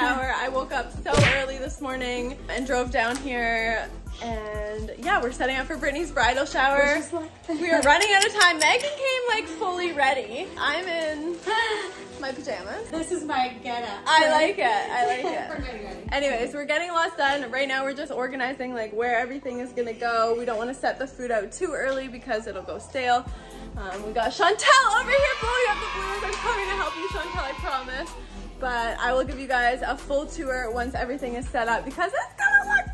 shower. I woke up so early this morning and drove down here. And yeah, we're setting up for Brittany's bridal shower. We are running out of time. Megan came like fully ready. I'm in my pajamas. This is my getup. I like it. I like it. We're getting ready. Anyways, we're getting lots done. Right now we're just organizing like where everything is gonna go. We don't want to set the food out too early because it'll go stale. We got Chantel over here blowing up the balloons. I'm coming to help you, Chantel, I promise. But I will give you guys a full tour once everything is set up because it's gonna look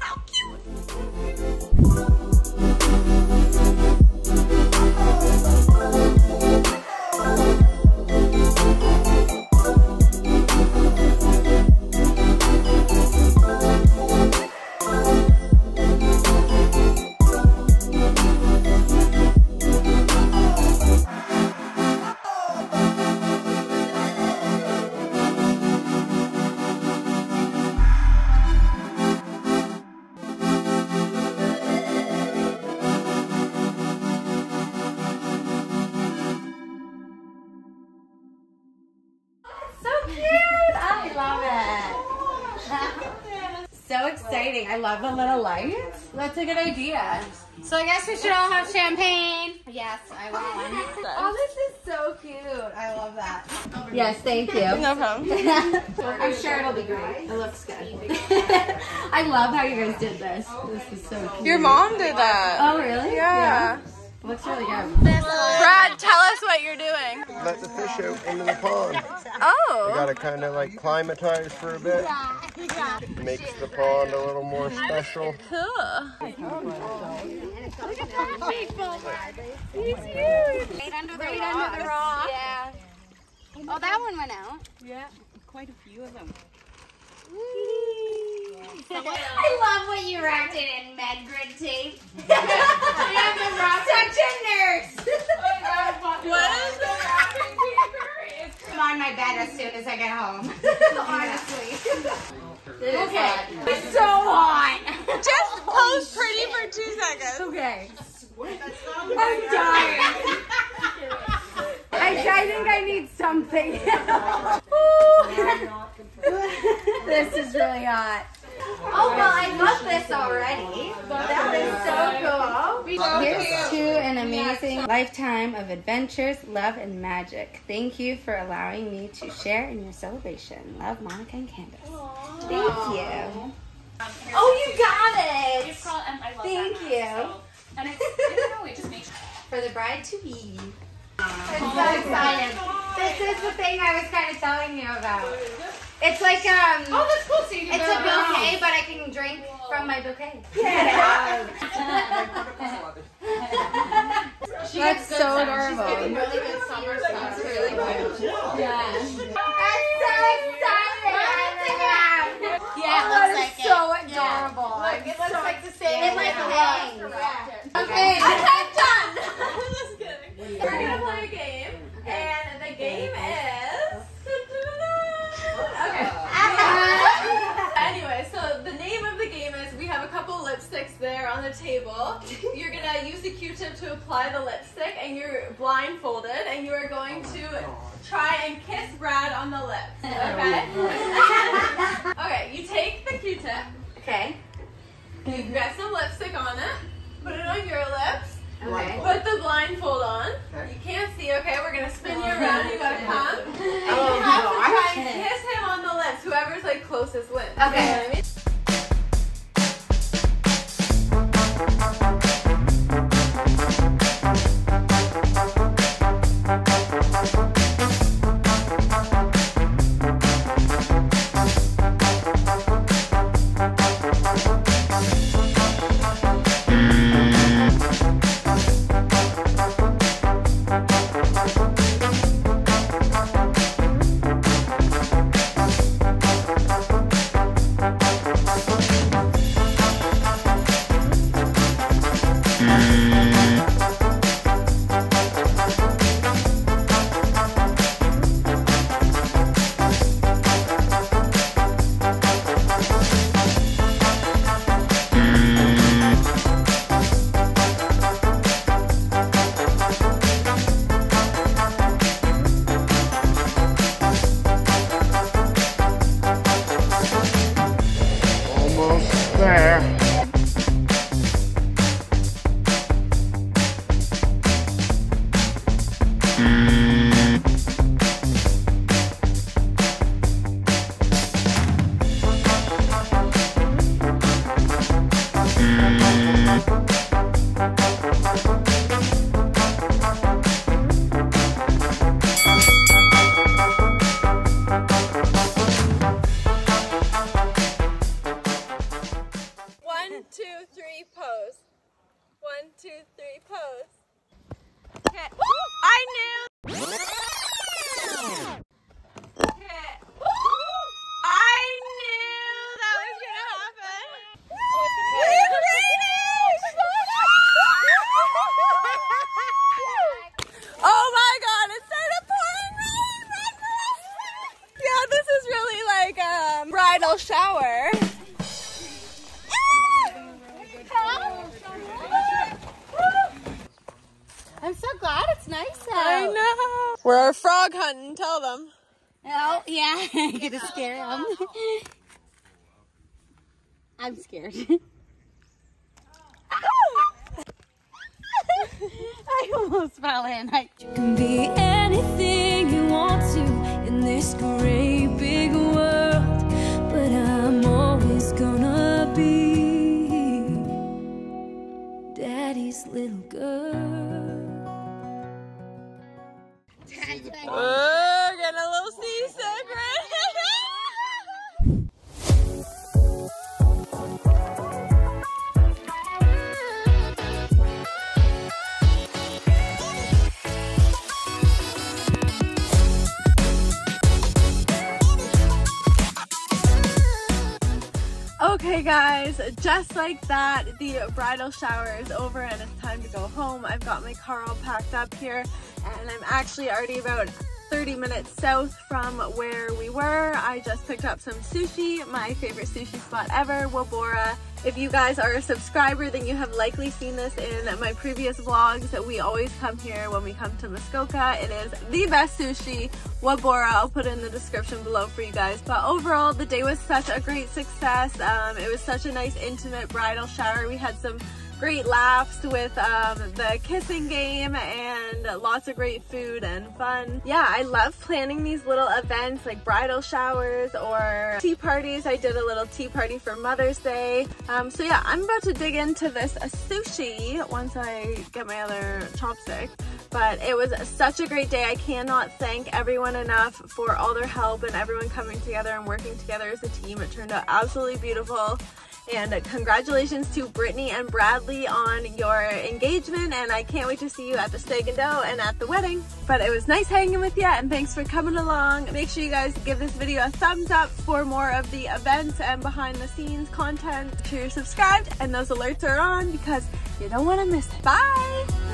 so exciting. I love the little lights. That's a good idea. So I guess we should all have champagne. Yes, I want one. Oh, this is so cute. I love that. Yes, thank you. No problem. I'm sure it'll be great. It looks good. I love how you guys did this. This is so cute. Your mom did that. Oh, really? Yeah. It looks really good. Brad, tell us what you're doing. Let the fish out into the pond. Oh. You gotta kind of like climatize for a bit. Makes the pond a little more special. Cool. Look at that people. He's huge. Right under the rock. Yeah. Oh, that one went out. Yeah, quite a few of them. I love what you wrapped it in MedGrid tape. Such a nurse. Oh my God, what is the wrapping paper? I'm on my bed as soon as I get home. Honestly. Okay, it's so hot. Just pose pretty for 2 seconds. Okay. I'm dying. I think I need something. This is really hot. Oh, well, I love this already. That is so cool. Here's to an amazing lifetime of adventures, love, and magic. Thank you for allowing me to share in your celebration. Love, Monica and Candace. Thank you. Oh, you got it. Thank you. For the bride to be. I'm so excited. This is the thing I was kind of telling you about. It's like oh, that's cool. So you can it's a bouquet, but I can drink from my bouquet. Yeah. That's so adorable. She's getting really good summer stuff. Really good. Yeah. I'm so excited. Yeah, it looks like so adorable. Yeah. Look, it looks so like the same. It like hangs. Yeah. Okay. I'm done. I'm just kidding. We're gonna play a game, and the game is. Okay. Anyway, so the name of the game is we have a couple lipsticks there on the table. You're gonna use the Q-tip to apply the lipstick, and you're blindfolded, and you are going to try and kiss Brad on the lips. Okay. Okay. You take the Q-tip. Okay. You get some lipstick on it. Put it on your lips. Okay. Put the blindfold on. You can't see. Okay. We're gonna spin you around. You gotta come. And you have to try and kiss him on the lips. Whoever's like closest wins. Okay. You know what I mean? Monica. One, two, three, pose. One, two, three, pose. Okay. I knew! Shower. I'm so glad it's nice out. I know. We're frog hunting. Tell them. Oh yeah, I'm gonna scare them. I'm scared. I almost fell in. You can be anything you want to in this great big world. Little girl. Oh, getting a little seasick, right? Okay, guys, just like that, the bridal shower is over and it's time to go home. I've got my car all packed up here and I'm actually already about 30 minutes south from where we were. I just picked up some sushi, my favorite sushi spot ever, Wabora. If you guys are a subscriber, then you have likely seen this in my previous vlogs. We always come here when we come to Muskoka. It is the best sushi, Wabora. I'll put it in the description below for you guys. But overall, the day was such a great success. It was such a nice, intimate bridal shower. We had some great laughs with the kissing game and lots of great food and fun. Yeah, I love planning these little events like bridal showers or tea parties. I did a little tea party for Mother's Day. So yeah, I'm about to dig into this sushi once I get my other chopsticks. But it was such a great day. I cannot thank everyone enough for all their help and everyone coming together and working together as a team. It turned out absolutely beautiful. And congratulations to Brittany and Bradley on your engagement, and I can't wait to see you at the steak and dough and at the wedding. But it was nice hanging with you, and thanks for coming along. Make sure you guys give this video a thumbs up for more of the events and behind the scenes content. Make sure you're subscribed and those alerts are on because you don't want to miss it. Bye!